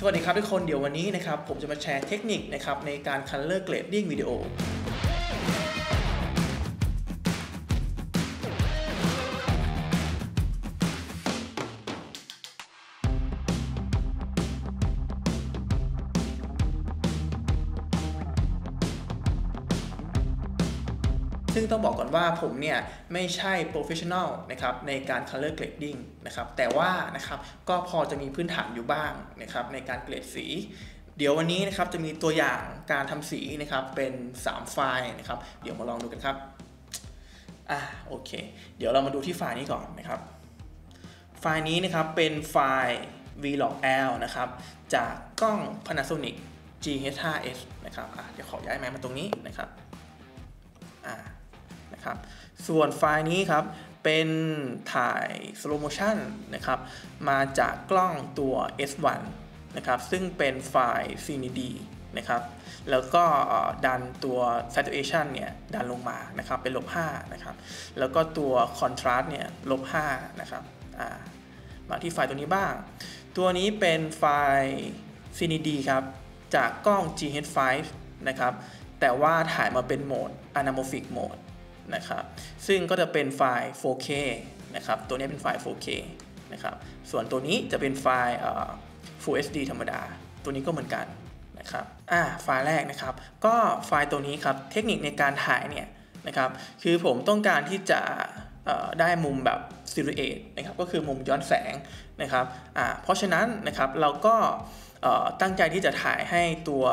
สวัสดีครับทุกคนเดี๋ยววันนี้นะครับผมจะมาแชร์เทคนิคนะครับในการ Color Grading วิดีโอซึ่งต้องบอกก่อนว่าผมเนี่ยไม่ใช่โปรเฟชชั่นอลนะครับในการ color grading นะครับแต่ว่านะครับก็พอจะมีพื้นฐานอยู่บ้างนะครับในการเกรดสีเดี๋ยววันนี้นะครับจะมีตัวอย่างการทำสีนะครับเป็น3ไฟล์นะครับเดี๋ยวมาลองดูกันครับโอเคเดี๋ยวเรามาดูที่ไฟล์นี้ก่อนนะครับไฟล์นี้นะครับเป็นไฟล์ Vlog นะครับจากกล้อง Panasonic GH5s นะครับเดี๋ยวขอย้ายไมค์มาตรงนี้นะครับนะครับส่วนไฟล์นี้ครับเป็นถ่ายสโลว์โมชั่นนะครับมาจากกล้องตัว S1 นะครับซึ่งเป็นไฟล์ CND นะครับแล้วก็ดันตัว saturation เนี่ยดันลงมานะครับเป็น-5นะครับแล้วก็ตัว contrast เนี่ย-5นะครับมาที่ไฟล์ตัวนี้บ้างตัวนี้เป็นไฟล์ CND ครับจากกล้อง GH5 นะครับแต่ว่าถ่ายมาเป็นโหมด anamorphic โหมดนะครับซึ่งก็จะเป็นไฟล์ 4K นะครับตัวนี้เป็นไฟล์ 4K นะครับส่วนตัวนี้จะเป็นไฟล์ Full HD ธรรมดาตัวนี้ก็เหมือนกันนะครับไฟล์แรกนะครับก็ไฟล์ตัวนี้ครับเทคนิคในการถ่ายเนี่ยนะครับคือผมต้องการที่จะได้มุมแบบ silhouette นะครับก็คือมุมย้อนแสงนะครับเพราะฉะนั้นนะครับเราก็ตั้งใจที่จะถ่ายให้ตัว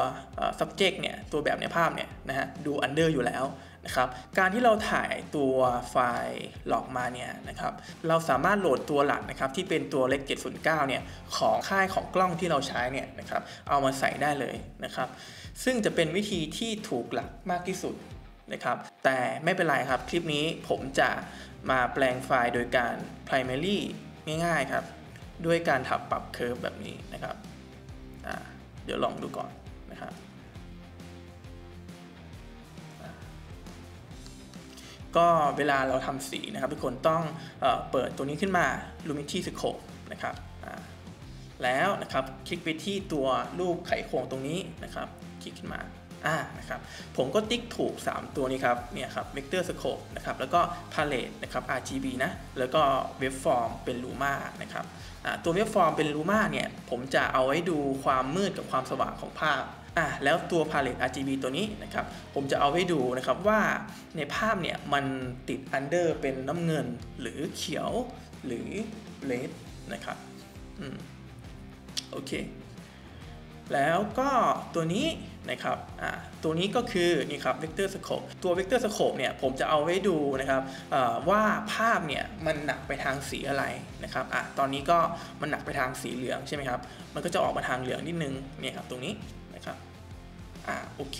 subject เนี่ยตัวแบบในภาพเนี่ยนะฮะดู under อยู่แล้วนะครับการที่เราถ่ายตัวไฟล์หลอกมาเนี่ยนะครับเราสามารถโหลดตัวหลักนะครับที่เป็นตัวเล็ก 709 เนี่ยของค่ายของกล้องที่เราใช้เนี่ยนะครับเอามาใส่ได้เลยนะครับซึ่งจะเป็นวิธีที่ถูกหลักมากที่สุดนะครับแต่ไม่เป็นไรครับคลิปนี้ผมจะมาแปลงไฟล์โดยการ Primary ง่ายๆครับด้วยการถับปรับ Curve แบบนี้นะครับเดี๋ยวลองดูก่อนนะครับก็เวลาเราทำสีนะครับทุกคนต้องเปิดตัวนี้ขึ้นมา Luminity Scope นะครับแล้วนะครับคลิกไปที่ตัวรูปไขควงตรงนี้นะครับคลิกขึ้นมานะครับผมก็ติ๊กถูก3ตัวนี้ครับเนี่ยครับ Vector Scope นะครับแล้วก็ Palette นะครับ RGB นะแล้วก็ Waveform เป็น Luma นะครับตัว Waveform เป็น Luma เนี่ยผมจะเอาไว้ดูความมืดกับความสว่างของภาพแล้วตัว Palette RGB ตัวนี้นะครับผมจะเอาไว้ดูนะครับว่าในภาพเนี่ยมันติด Under เป็นน้ำเงินหรือเขียวหรือ Red นะครับโอเคแล้วก็ตัวนี้นะครับตัวนี้ก็คือนี่ครับ Vector Scope ตัว Vector Scope เนี่ยผมจะเอาไว้ดูนะครับว่าภาพเนี่ยมันหนักไปทางสีอะไรนะครับตอนนี้ก็มันหนักไปทางสีเหลืองใช่ไหมครับมันก็จะออกมาทางเหลืองนิดนึงเนี่ยครับตรงนี้นะครับโอเค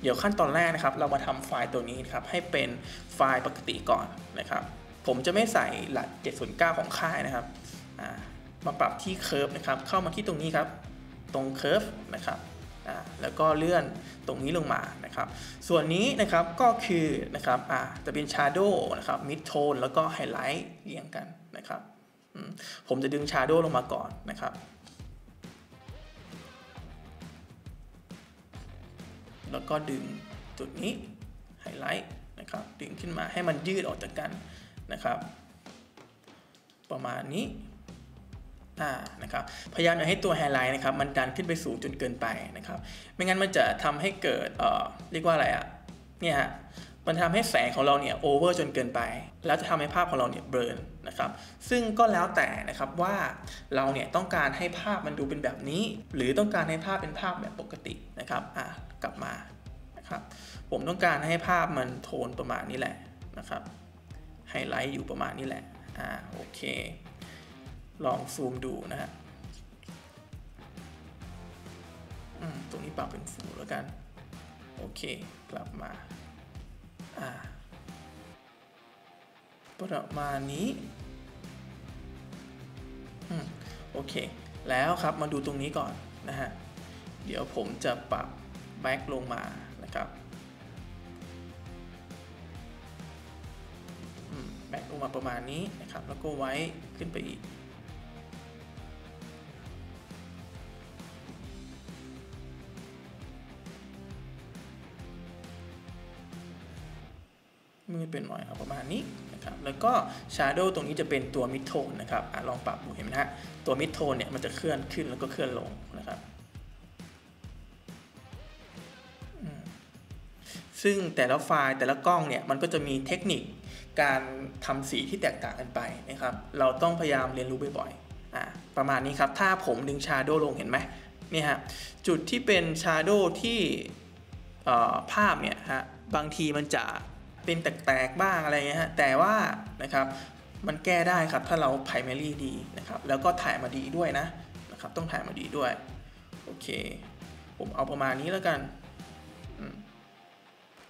เดี๋ยวขั้นตอนแรกนะครับเรามาทำไฟล์ตัวนี้ครับให้เป็นไฟล์ปกติก่อนนะครับผมจะไม่ใส่หลัก 709 ของค่ายนะครับมาปรับที่เคิร์ฟนะครับเข้ามาที่ตรงนี้ครับตรงเคิร์ฟนะครับแล้วก็เลื่อนตรงนี้ลงมานะครับส่วนนี้นะครับก็คือนะครับจะเป็น Shadow นะครับ Midtone แล้วก็ Highlight เรียงกันนะครับผมจะดึง Shadow ลงมาก่อนนะครับแล้วก็ดึงจุดนี้ Highlight นะครับดึงขึ้นมาให้มันยืดออกจากกันนะครับประมาณนี้นะครับพยายามอย่าให้ตัวไฮไลท์นะครับมันดันขึ้นไปสูงจนเกินไปนะครับไม่งั้นมันจะทำให้เกิดเรียกว่าอะไรเนี่ยฮะมันทำให้แสงของเราเนี่ยโอเวอร์จนเกินไปแล้วจะทำให้ภาพของเราเนี่ยเบลอนะครับซึ่งก็แล้วแต่นะครับว่าเราเนี่ยต้องการให้ภาพมันดูเป็นแบบนี้หรือต้องการให้ภาพเป็นภาพแบบปกตินะครับกลับมานะครับผมต้องการให้ภาพมันโทนประมาณนี้แหละนะครับไฮไลท์อยู่ประมาณนี้แหละโอเคลองซูมดูนะฮะตรงนี้ปรับเป็นฟูแล้วกันโอเคกลับมาประมาณนี้โอเคแล้วครับมาดูตรงนี้ก่อนนะฮะเดี๋ยวผมจะปรับแบ็คลงมานะครับแบ็คลงมาประมาณนี้นะครับแล้วก็ไว้ขึ้นไปอีก มืดไปหน่อยเอาประมาณนี้นะครับแล้วก็ Shadow ตรงนี้จะเป็นตัว Midtone นะครับลองปรับดูเห็นไหมฮะตัว Midtone เนี่ยมันจะเคลื่อนขึ้นแล้วก็เคลื่อนลงนะครับซึ่งแต่ละไฟล์แต่ละกล้องเนี่ยมันก็จะมีเทคนิคการทำสีที่แตกต่างกันไปนะครับเราต้องพยายามเรียนรู้บ่อยๆประมาณนี้ครับถ้าผมดึง Shadow ลงเห็นไหมเนี่ยฮะจุดที่เป็น Shadow ที่ภาพเนี่ยฮะบางทีมันจะเป็นแตกๆบ้างอะไรเงี้ยฮะแต่ว่านะครับมันแก้ได้ครับถ้าเรา Primary ดีนะครับแล้วก็ถ่ายมาดีด้วยนะครับต้องถ่ายมาดีด้วยโอเคผมเอาประมาณนี้แล้วกัน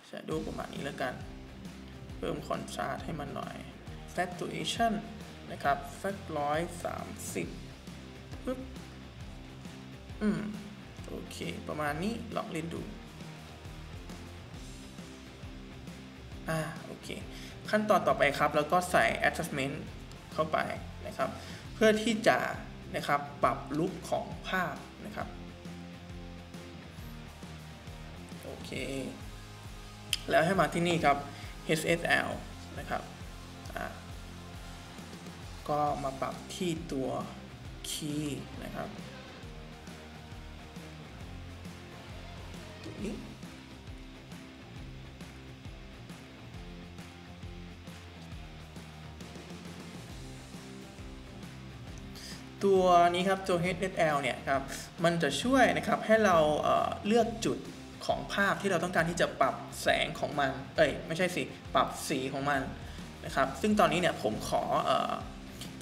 Shadow ประมาณนี้แล้วกันเพิ่มคอนทราสต์ให้มันหน่อย Saturation นะครับสัก130ปึ๊บโอเคประมาณนี้ลองเล่นดูโอเคขั้นตอนต่อไปครับแล้วก็ใส่ Adjustment เข้าไปนะครับเพื่อที่จะนะครับปรับลุคของภาพนะครับโอเคแล้วให้มาที่นี่ครับ HSL นะครับก็มาปรับที่ตัวคีย์นะครับนี้ตัวนี้ครับตัว HSL เนี่ยครับมันจะช่วยนะครับให้เราเลือกจุดของภาพที่เราต้องการที่จะปรับแสงของมันไม่ใช่สิปรับสีของมันนะครับซึ่งตอนนี้เนี่ยผมขอ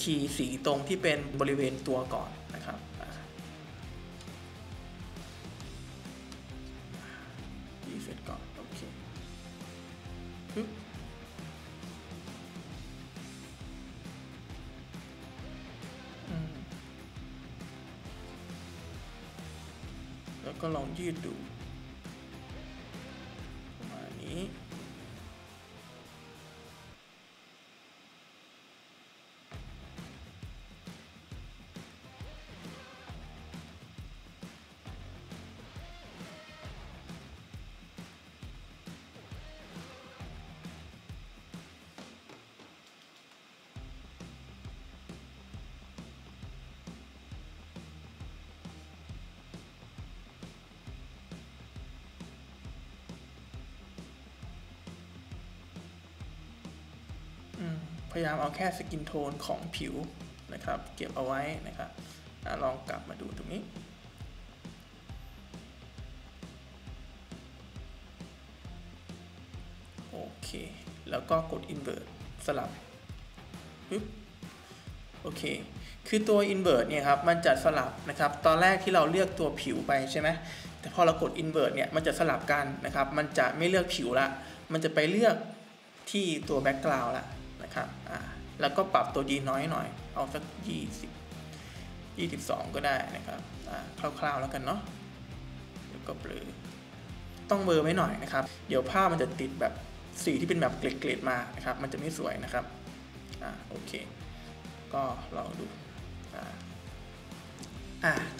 คีย์สีตรงที่เป็นบริเวณตัวก่อนนะครับดีเฟนก่อนโอเคแล้วก็ลองยืดดูพยายามเอาแค่สกินโทนของผิวนะครับเก็บเอาไว้นะครับลองกลับมาดูตรงนี้โอเคแล้วก็กด invert สลับโอเคคือตัว invert เนี่ยครับมันจะสลับนะครับตอนแรกที่เราเลือกตัวผิวไปใช่ไหมแต่พอเรากด invert เนี่ยมันจะสลับกันนะครับมันจะไม่เลือกผิวละมันจะไปเลือกที่ตัว background ละนะครับแล้วก็ปรับตัวดีน้อยหน่อยเอาสัก22ก็ได้นะครับคร่าวๆแล้วกันเนาะแล้วก็เบลอต้องเบลอไว้หน่อยนะครับเดี๋ยวภาพมันจะติดแบบสีที่เป็นแบบเกล็ดๆมานะครับมันจะไม่สวยนะครับโอเคก็ลองดู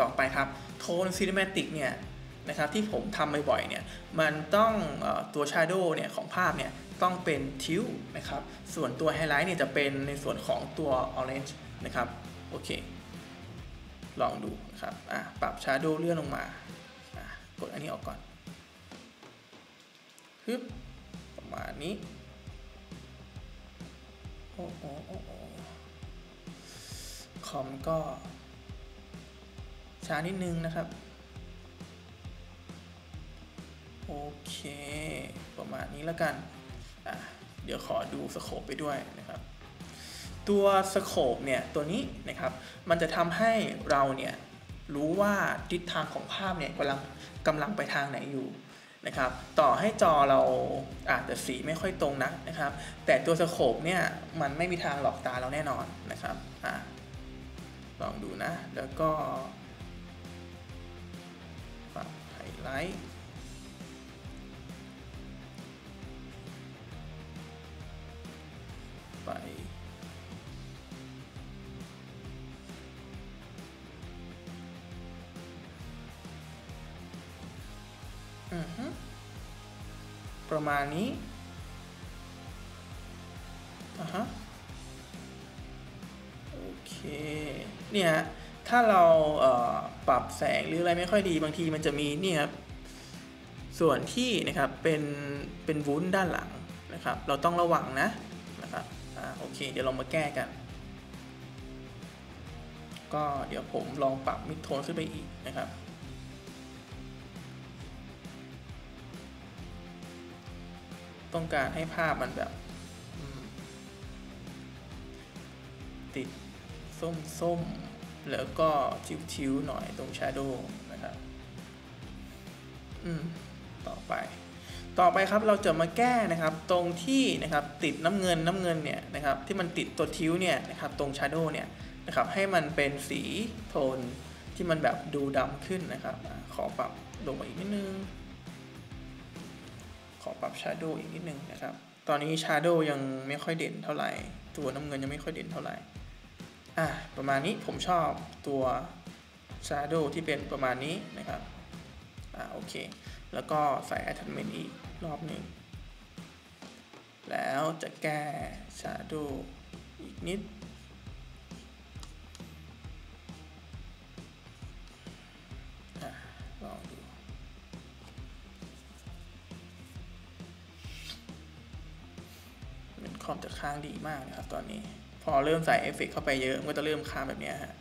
ต่อไปครับโทนซินิแมติกเนี่ยนะครับที่ผมทำบ่อยๆเนี่ยมันต้องตัว Shadow เนี่ยของภาพเนี่ยต้องเป็นทิวนะครับส่วนตัวไฮไลท์เนี่ยจะเป็นในส่วนของตัว Orange นะครับโอเคลองดูนะครับปรับชาร์โดเลื่อนลงมากดอันนี้ออกก่อนฮึบประมาณนี้โอ้คอมก็ช้านิดนึงนะครับโอเคประมาณนี้แล้วกันเดี๋ยวขอดูสโคปไปด้วยนะครับตัวสโคปเนี่ยตัวนี้นะครับมันจะทำให้เราเนี่ยรู้ว่าทิศทางของภาพเนี่ยกำลังไปทางไหนอยู่นะครับต่อให้จอเราอาจจะสีไม่ค่อยตรงนักนะครับแต่ตัวสโคปเนี่ยมันไม่มีทางหลอกตาเราแน่นอนนะครับลองดูนะแล้วก็ปรับไฮไลท์ไปประมาณนี้ โอเคเนี่ยฮะถ้าเราปรับแสงหรืออะไรไม่ค่อยดีบางทีมันจะมีนี่ครับส่วนที่นะครับเป็นวุ้นด้านหลังนะครับเราต้องระวังนะครับโอเคเดี๋ยวเรามาแก้กันก็เดี๋ยวผมลองปรับมิดโทนขึ้นไปอีกนะครับต้องการให้ภาพมันแบบติดส้มๆแล้วก็ชิวๆหน่อยตรงชาโดว์นะครับต่อไปครับเราจะมาแก้นะครับตรงที่นะครับติดน้ำเงินเนี่ยนะครับที่มันติดตัวทิ้วเนี่ยนะครับตรงชาโดว์เนี่ยนะครับให้มันเป็นสีโทนที่มันแบบดูดำขึ้นนะครับขอปรับลงมาอีกนิดนึงขอปรับชาโดว์อีกนิดนึงนะครับตอนนี้ชาโดว์ยังไม่ค่อยเด่นเท่าไหร่ตัวน้ำเงินยังไม่ค่อยเด่นเท่าไหร่ประมาณนี้ผมชอบตัวชาโดว์ที่เป็นประมาณนี้นะครับโอเคแล้วก็ใส่ attachment อีกรอบหนึ่งแล้วจะแก้ชาโดว์อีกนิดลองดูมันคอมจะค้างดีมากนะครับตอนนี้พอเริ่มใส่เอฟเฟกต์เข้าไปเยอะมันก็จะเริ่มค้างแบบนี้ฮะ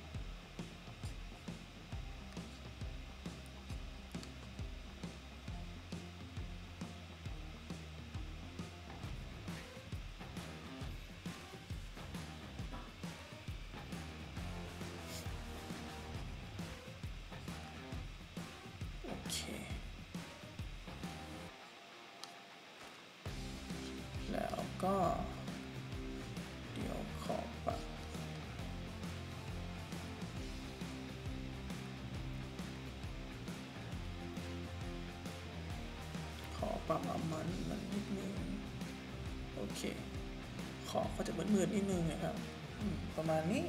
แล้วก็เดี๋ยวขอปรับมันนิดนึงโอเคขอก็จะมืดนิดนึงนะครับประมาณนี้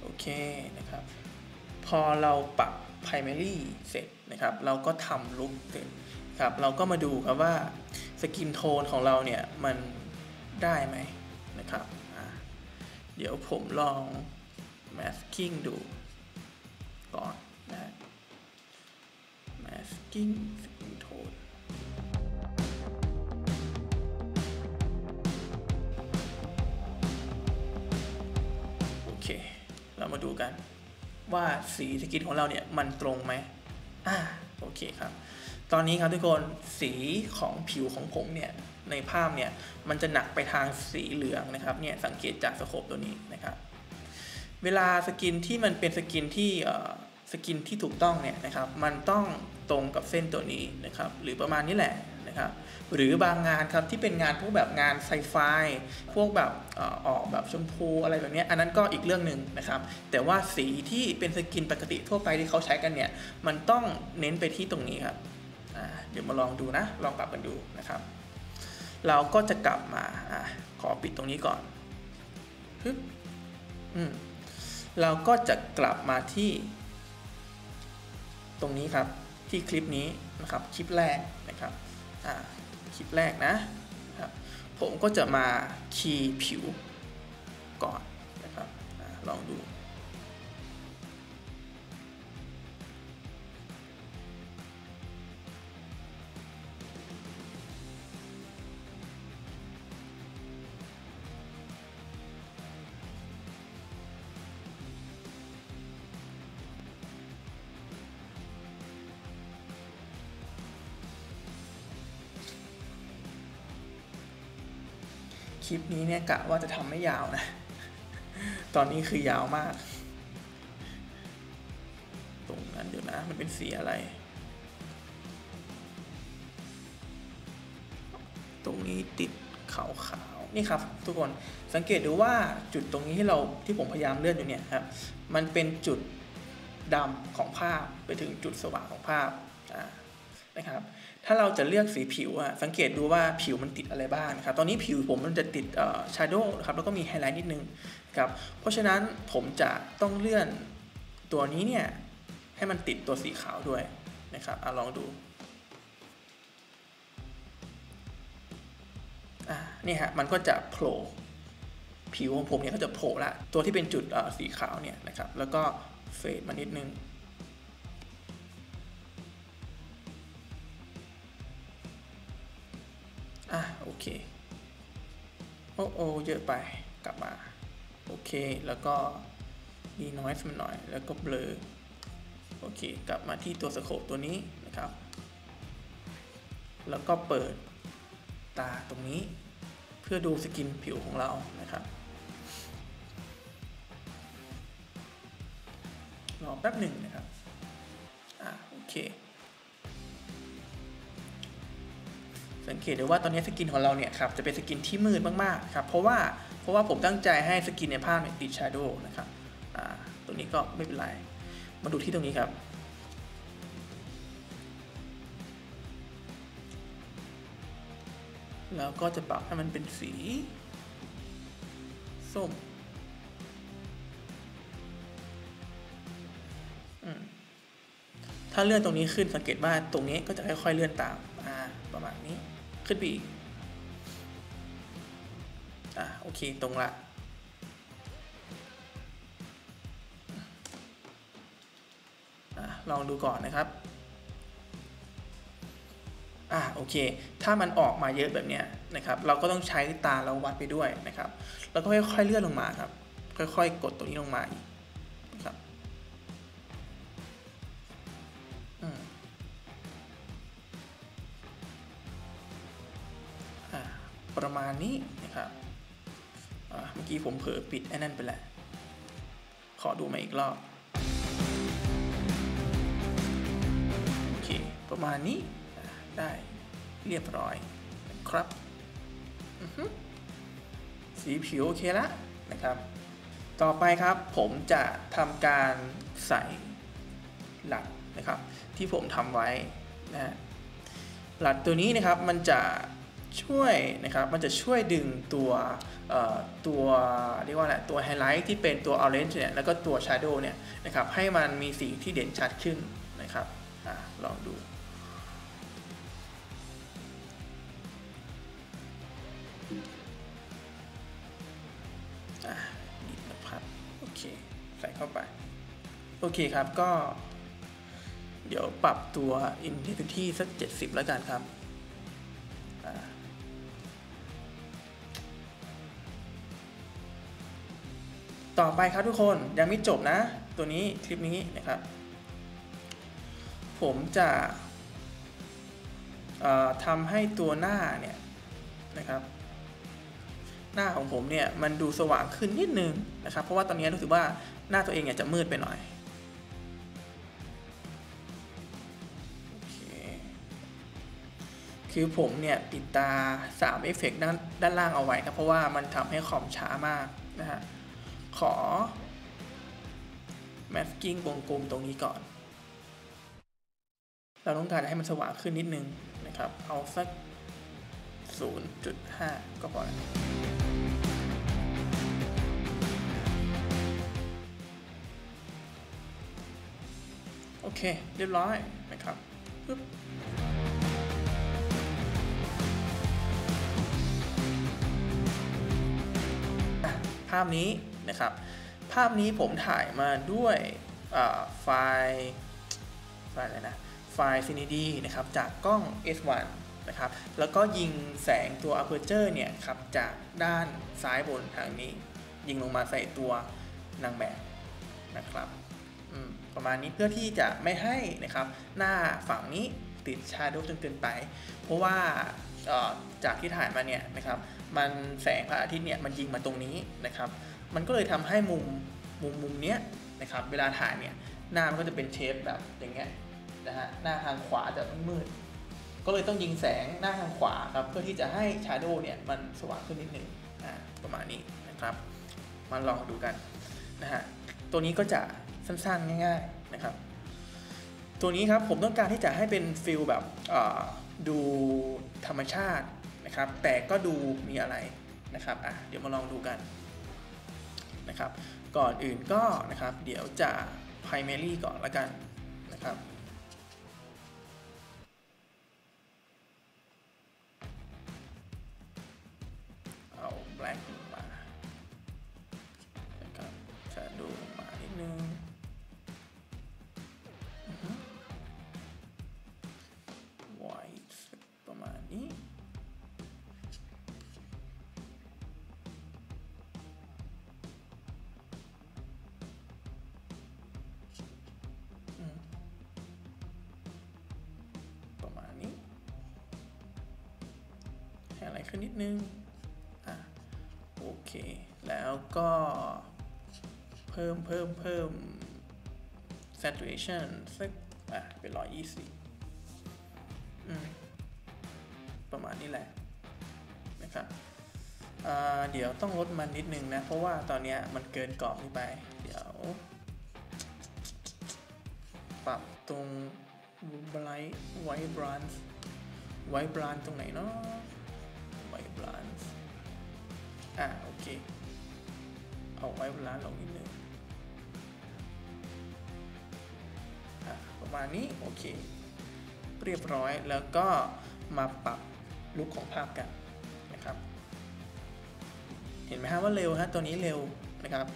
โอเคนะครับพอเราปรับ Primary เสร็จนะครับเราก็ทำลุคเสร็จครับเราก็มาดูครับว่าสกินโทนของเราเนี่ยมันได้ไหมนะครับเดี๋ยวผมลอง masking ดูก่อนนะ masking สกินโทนโอเคเรามาดูกันว่าสีสกินของเราเนี่ยมันตรงไหมโอเคครับตอนนี้ครับทุกคนสีของผิวของผมเนี่ยในภาพเนี่ยมันจะหนักไปทางสีเหลืองนะครับเนี่ยสังเกตจากสโคปตัวนี้นะครับเวลาสกินที่มันเป็นสกินที่ถูกต้องเนี่ยนะครับมันต้องตรงกับเส้นตัวนี้นะครับหรือประมาณนี้แหละนะครับหรือบางงานครับที่เป็นงานพวกแบบงานไซไฟพวกแบบออกแบบชมพูอะไรแบบนี้อันนั้นก็อีกเรื่องหนึ่งนะครับแต่ว่าสีที่เป็นสกินปกติทั่วไปที่เขาใช้กันเนี่ยมันต้องเน้นไปที่ตรงนี้ครับเดี๋ยวมาลองดูนะลองปรับกันดูนะครับเราก็จะกลับมาขอปิดตรงนี้ก่อนเราก็จะกลับมาที่ตรงนี้ครับที่คลิปนี้นะครับคลิปแรกนะครับคลิปแรกนะครับผมก็จะมาคีย์ผิวก่อนนะครับลองดูคลิปนี้เนี่ยกะว่าจะทำไม่ยาวนะตอนนี้คือยาวมากตรงนั้นเดี๋ยวนะมันเป็นสีอะไรตรงนี้ติดขาวๆนี่ครับทุกคนสังเกตดูว่าจุดตรงนี้ที่ผมพยายามเลื่อนอยู่เนี่ยครับมันเป็นจุดดำของภาพไปถึงจุดสว่างของภาพนะครับถ้าเราจะเลือกสีผิวสังเกตดูว่าผิวมันติดอะไรบ้างนะครับตอนนี้ผิวผมมันจะติดชาโดว์ครับแล้วก็มีไฮไลท์นิดนึงครับเพราะฉะนั้นผมจะต้องเลื่อนตัวนี้เนี่ยให้มันติดตัวสีขาวด้วยนะครับลองดู นี่ฮะมันก็จะโผล่ผิวของผมเนี่ยก็จะโผล่ละตัวที่เป็นจุดสีขาวเนี่ยนะครับแล้วก็เฟดมานิดนึงอ่ะโอเคโอ้โอเยอะไปกลับมาโอเคแล้วก็ดีน้อยสักหน่อยแล้วก็เบลอโอเคกลับมาที่ตัวสโคปตัวนี้นะครับแล้วก็เปิดตาตรงนี้เพื่อดูสกินผิวของเรานะครับรอแป๊บหนึ่งนะครับโอเคสังเกตได้ว่าตอนนี้สกินของเราเนี่ยครับจะเป็นสกินที่มืดมากๆครับเพราะว่าผมตั้งใจให้สกินในภาพเนี่ยติด shadow นะครับตรงนี้ก็ไม่เป็นไรมาดูที่ตรงนี้ครับแล้วก็จะปรับให้มันเป็นสีส้มถ้าเลื่อนตรงนี้ขึ้นสังเกตว่าตรงนี้ก็จะค่อยๆเลื่อนตามประมาณนี้ขึ้นไปอีกโอเคตรงละลองดูก่อนนะครับโอเคถ้ามันออกมาเยอะแบบนี้นะครับเราก็ต้องใช้ตาเราวัดไปด้วยนะครับแล้วก็ค่อยๆเลื่อนลงมาครับค่อยๆกดตรงนี้ลงมาอีกนะครับประมาณนี้นะครับเมื่อกี้ผมเผลอปิดไอ้นั่นไปแหละขอดูมาอีกรอบโอเคประมาณนี้ได้เรียบร้อยครับสีผิวโอเคละนะครับต่อไปครับผมจะทำการใส่หลัดนะครับที่ผมทำไว้นะหลัดตัวนี้นะครับมันจะช่วยนะครับมันจะช่วยดึงตัวเรียกว่าอะไรตัวไฮไลท์ที่เป็นตัวออเรนจ์เนี่ยแล้วก็ตัวชาโดว์เนี่ยนะครับให้มันมีสีที่เด่นชัดขึ้นนะครับลองดูโอเคใส่เข้าไปโอเคครับก็เดี๋ยวปรับตัว intensity สัก70แล้วกันครับต่อไปครับทุกคนยังไม่จบนะตัวนี้คลิปนี้นะครับผมจะทำให้ตัวหน้าเนี่ยนะครับหน้าของผมเนี่ยมันดูสว่างขึ้นนิดนึงนะครับเพราะว่าตอนนี้รู้สึกว่าหน้าตัวเองเนี่ยจะมืดไปหน่อยคือผมเนี่ยปิดตา3เอฟเฟกต์ด้านล่างเอาไว้ครับเพราะว่ามันทำให้คอมช้ามากนะฮะขอ masking วงกลมตรงนี้ก่อนเราต้องการให้มันสว่างขึ้นนิดนึงนะครับเอาสัก 0.5 ก็พอโอเคเรียบร้อยนะครับปึ๊บภาพนี้นะครับภาพนี้ผมถ่ายมาด้วยไฟล์อะไรนะไฟล์ CND นะครับจากกล้อง S1 นะครับแล้วก็ยิงแสงตัว aperture เนี่ยครับจากด้านซ้ายบนทางนี้ยิงลงมาใส่ตัวนางแบบนะครับประมาณนี้เพื่อที่จะไม่ให้นะครับหน้าฝั่งนี้ติด shadow จนเกินไปเพราะว่าจากที่ถ่ายมาเนี่ยนะครับมันแสงพระอาทิตย์เนี่ยมันยิงมาตรงนี้นะครับมันก็เลยทำให้มุมเนี้ยนะครับเวลาถ่ายเนี่ยหน้ามันก็จะเป็นเชฟแบบอย่างเงี้ยนะฮะหน้าทางขวาจะมืดก็เลยต้องยิงแสงหน้าทางขวาครับเพื่อที่จะให้ shadow เนี่ยมันสว่างขึ้นนิดนึงประมาณนี้นะครับมาลองดูกันนะฮะตัวนี้ก็จะสั้นๆง่ายๆนะครับตัวนี้ครับผมต้องการที่จะให้เป็นฟิลแบบดูธรรมชาตินะครับแต่ก็ดูมีอะไรนะครับเดี๋ยวมาลองดูกันนะครับก่อนอื่นก็นะครับเดี๋ยวจะ Primary ก่อนละกันนะครับ ขึ้นนิดนึงโอเคแล้วก็เพิ่ม saturation สักเป็น120ประมาณนี้แหละนะครับเดี๋ยวต้องลดมันนิดนึงนะเพราะว่าตอนนี้มันเกินกรอบไปเดี๋ยวปรับตรง White Balance ตรงไหนเนาะ White Balance โอเคเอา White Balance ลงนิดนึงประมาณนี้โอเคเรียบร้อยแล้วก็มาปรับลุคของภาพกันนะครับเห็นไหมฮะว่าเร็วฮะตัวนี้เร็วนะครับ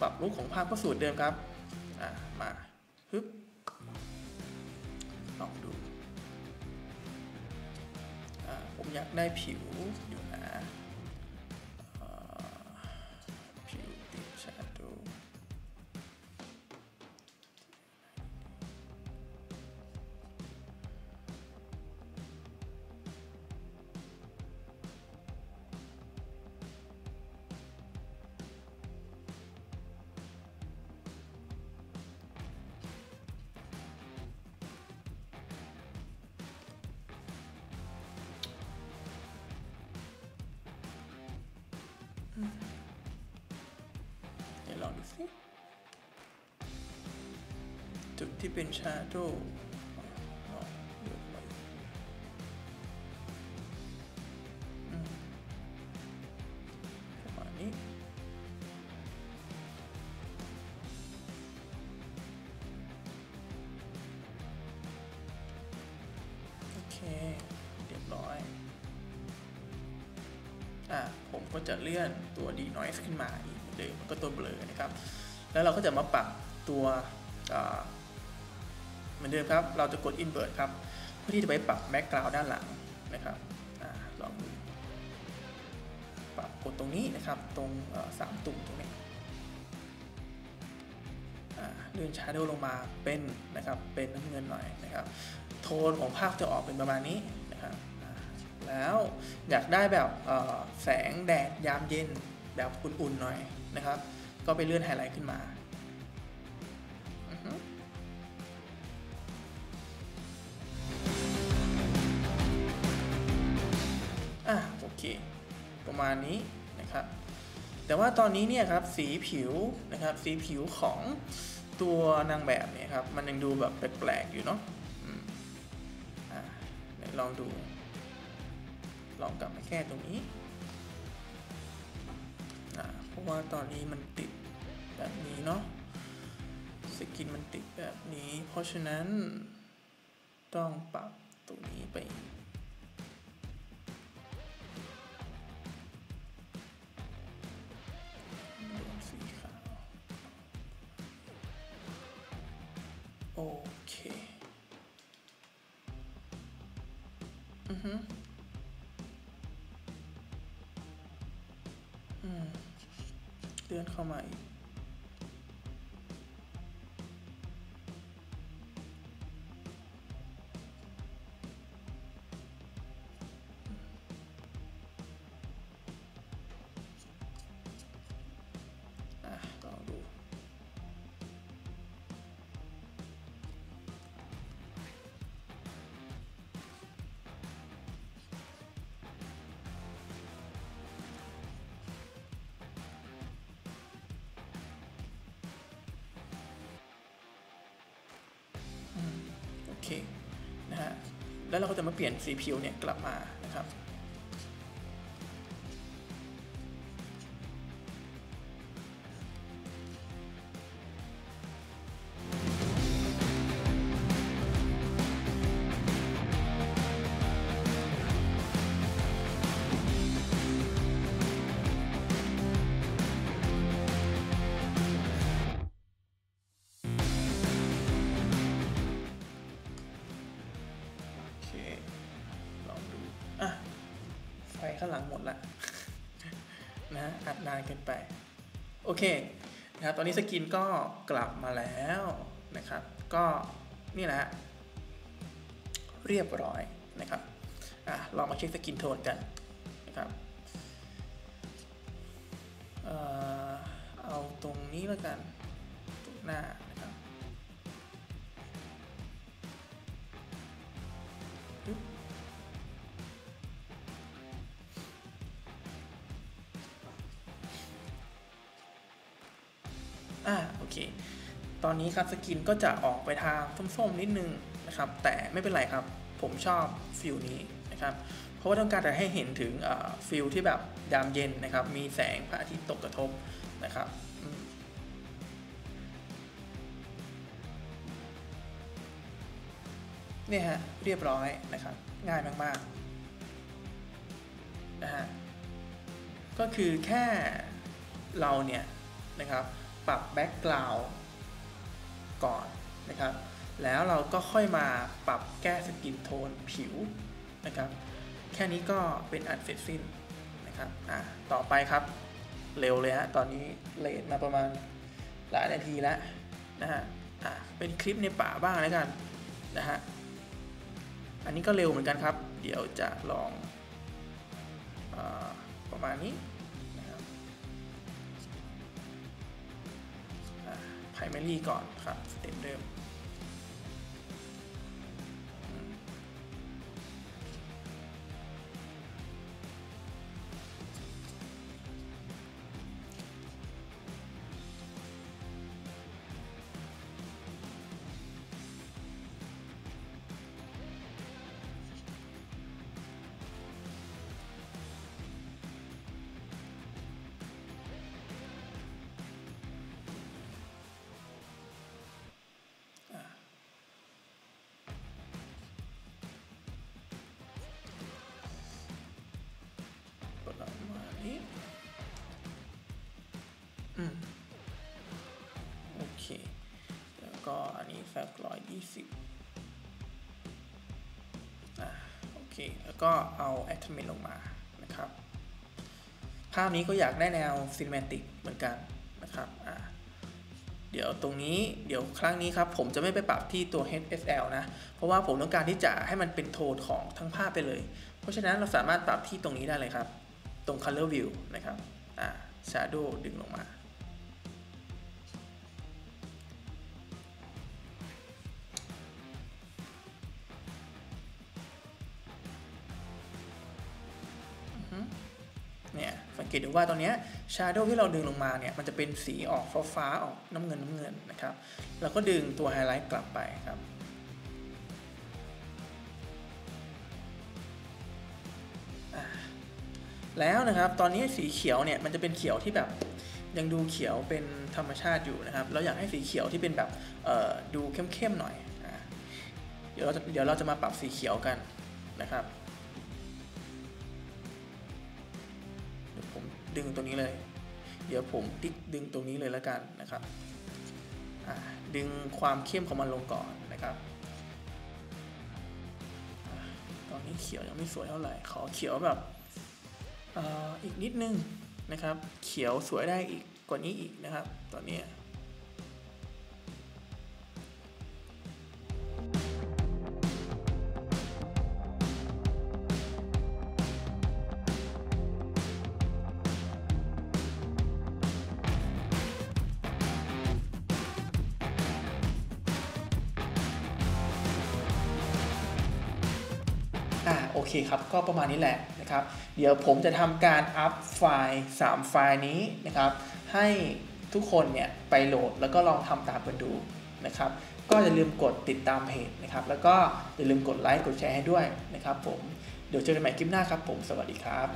ปรับลุคของภาพก็สูตรเดิมครับมาฮึบลองดูผมอยากได้ผิวอยู่นะผิวติดชาโดว์เดี๋ยวลองดูสิจุดที่เป็นชาโดว์ประมาณนี้โอเคเรียบร้อยผมก็จะเลื่อนตัว denoise ขึ้นมาอีกเดิมก็ตัวเบลอนะครับแล้วเราก็จะมาปรับตัวเหมือนเดิมครับเราจะกด invert ครับเพื่อที่จะไปปรับ background ด้านหลังนะครับลองดูปรับกดตรงนี้นะครับตรง3ตุ่มตรงนี้เลื่อน shadow ลงมาเป็นนะครับเป็นน้ำเงินหน่อยนะครับโทนของภาพจะออกเป็นประมาณนี้นะครับแล้วอยากได้แบบแสงแดดยามเย็นแบบอุ่นๆหน่อยนะครับก็ไปเลื่อนไฮไลท์ขึ้นมาโอเคประมาณนี้นะครับแต่ว่าตอนนี้เนี่ยครับสีผิวนะครับสีผิวของตัวนางแบบเนี่ยครับมันยังดูแบบแปลกๆอยู่เนาะลองดูลองกลับมาแก้ตรงนี้เพราะว่าตอนนี้มันติดแบบนี้เนาะสกินมันติดแบบนี้เพราะฉะนั้นต้องปรับตรงนี้ไปสีขาวโอเคเลื่อนเข้ามาอีกลองดูโอเคนะฮะแล้วเราก็จะมาเปลี่ยนสีผิวเนี่ยกลับมานะครับข้างหลังหมดละนะอัดนานเกินไปโอเคนะครับตอนนี้สกินก็กลับมาแล้วนะครับก็นี่แหละเรียบร้อยนะครับลองมาเช็คสกินโทนกัน นะครับเอาตรงนี้แล้วกันตรงหน้านะครับโอเคตอนนี้ครับสกินก็จะออกไปทางส้มๆนิดนึงนะครับแต่ไม่เป็นไรครับผมชอบฟิลนี้นะครับเพราะว่าต้องการจะให้เห็นถึงฟิลที่แบบยามเย็นนะครับมีแสงพระอาทิตย์ตกกระทบนะครับเนี่ยฮะเรียบร้อยนะครับง่ายมากๆนะฮะก็คือแค่เราเนี่ยนะครับปรับแบ็กกราวด์ก่อนนะครับแล้วเราก็ค่อยมาปรับแก้สกินโทนผิวนะครับแค่นี้ก็เป็นอันเสร็จสิ้นนะครับต่อไปครับเร็วเลยฮะตอนนี้เลทมาประมาณหลายนาทีแล้วนะฮะเป็นคลิปในป่าบ้างแล้วกันนะฮะอันนี้ก็เร็วเหมือนกันครับเดี๋ยวจะลองประมาณนี้นะครับPrimary ก่อนครับสเต็ปเดิมโอเคแล้วก็อันนี้สัก120โอเคแล้วก็เอาแอทเมนต์ลงมานะครับภาพนี้ก็อยากได้แนวซินเมติกเหมือนกันนะครับเดี๋ยวตรงนี้เดี๋ยวครั้งนี้ครับผมจะไม่ไปปรับที่ตัว HSL นะเพราะว่าผมต้องการที่จะให้มันเป็นโทนของทั้งภาพไปเลยเพราะฉะนั้นเราสามารถปรับที่ตรงนี้ได้เลยครับตรง Color View นะครับShadow ดึงลงมาเนี่ยสังเกตดูว่าตอนนี้ Shadow ที่เราดึงลงมาเนี่ยมันจะเป็นสีออกฟ้าๆออกน้ำเงินน้ำเงินนะครับเราก็ดึงตัว Highlight กลับไปครับแล้วนะครับตอนนี้สีเขียวเนี่ยมันจะเป็นเขียวที่แบบยังดูเขียวเป็นธรรมชาติอยู่นะครับเราอยากให้สีเขียวที่เป็นแบบดูเข้มๆหน่อยเดี๋ยวเราจะมาปรับสีเขียวกันนะครับเดี๋ยวผมดึงตรงนี้เลยเดี๋ยวผมติ๊กดึงตรงนี้เลยแล้วกันนะครับดึงความเข้มของมันลงก่อนนะครับตอนนี้เขียวยังไม่สวยเท่าไหร่ขอเขียวแบบอีกนิดนึงนะครับเขียวสวยได้อีกกว่านี้อีกนะครับตอนนี้โอเคครับก็ประมาณนี้แหละนะครับเดี๋ยวผมจะทำการอัพไฟล์3ไฟล์นี้นะครับให้ทุกคนเนี่ยไปโหลดแล้วก็ลองทำตามกันดูนะครับก็อย่าลืมกดติดตามเพจนะครับแล้วก็อย่าลืมกดไลค์กดแชร์ให้ด้วยนะครับผมเดี๋ยวเจอกันใหม่คลิปหน้าครับผมสวัสดีครับ